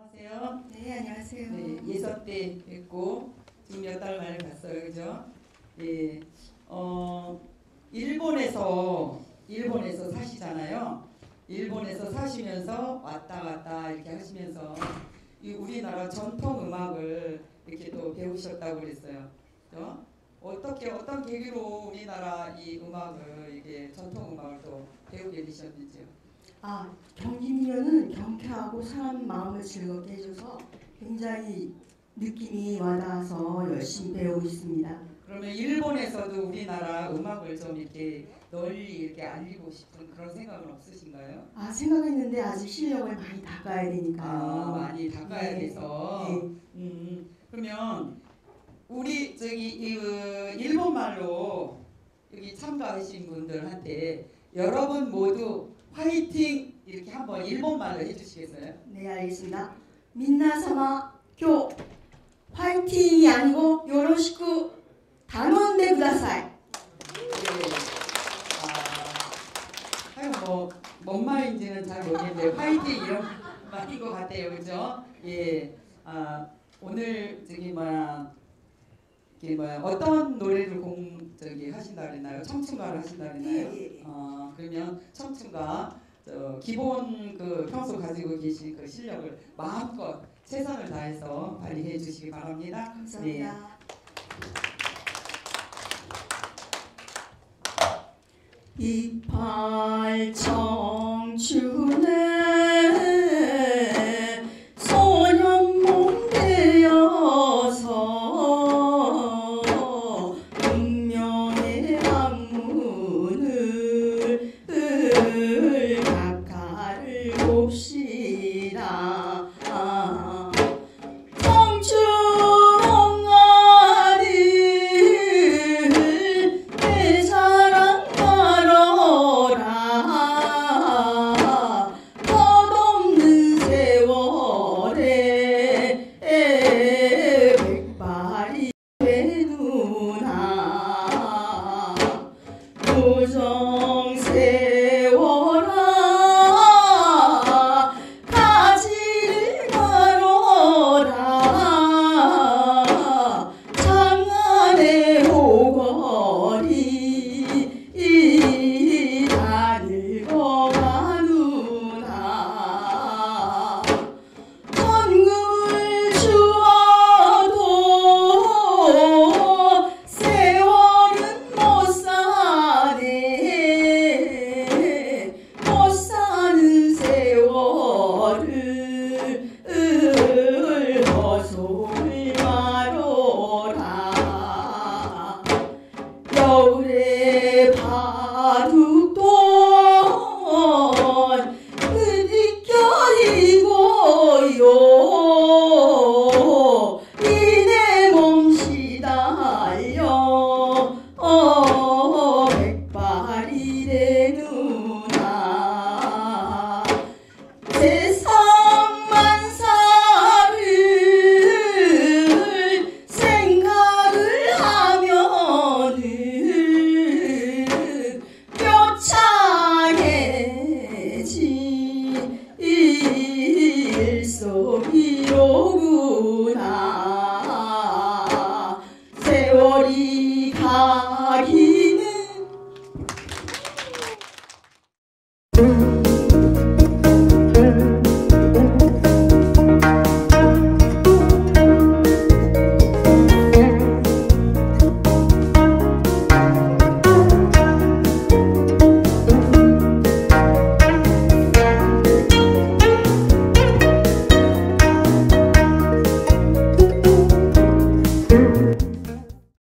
안녕하세요. 네, 안녕하세요. 네, 예서 때 뵙고 지금 몇 달 만에 봤어요, 그죠? 예, 일본에서 사시잖아요. 일본에서 사시면서 왔다 갔다 이렇게 하시면서 이 우리나라 전통 음악을 이렇게 또 배우셨다고 그랬어요. 그죠? 어떻게 어떤 계기로 우리나라 이 음악을 이게 전통 음악을 또 배우게 되셨는지요? 아, 경기미련은 경쾌하고 사람 마음을 즐겁게 해줘서 굉장히 느낌이 와닿아서 열심히 배우고 있습니다. 그러면 일본에서도 우리나라 음악을 좀 이렇게 널리 이렇게 알리고 싶은 그런 생각은 없으신가요? 아, 생각했는데 아직 실력을 많이 닦아야 되니까요. 아, 많이 닦아야 돼서. 네. 그러면 우리 저기 일본 말로 여기 참가하신 분들한테 여러분 모두 화이팅 이렇게 한번 일본 말로 해주시겠어요? 네, 알겠습니다. 민나사마 교 화이팅이 아니고 요로시쿠 단원대 구다사이. 네. 아, 뭔 말인지는 잘 모르겠는데 화이팅 이런 말인 것 같아요, 그죠? 예. 아, 오늘 저기 어떤 노래를 하신다 그랬나요? 청춘가를 하신다 그랬나요? 예. 아, 그러면 청춘가 기본 그 평소 가지고 계신 그 실력을 마음껏 최선을 다해서 발휘해 주시기 바랍니다. 감사합니다. 네. 이팔 청춘에 오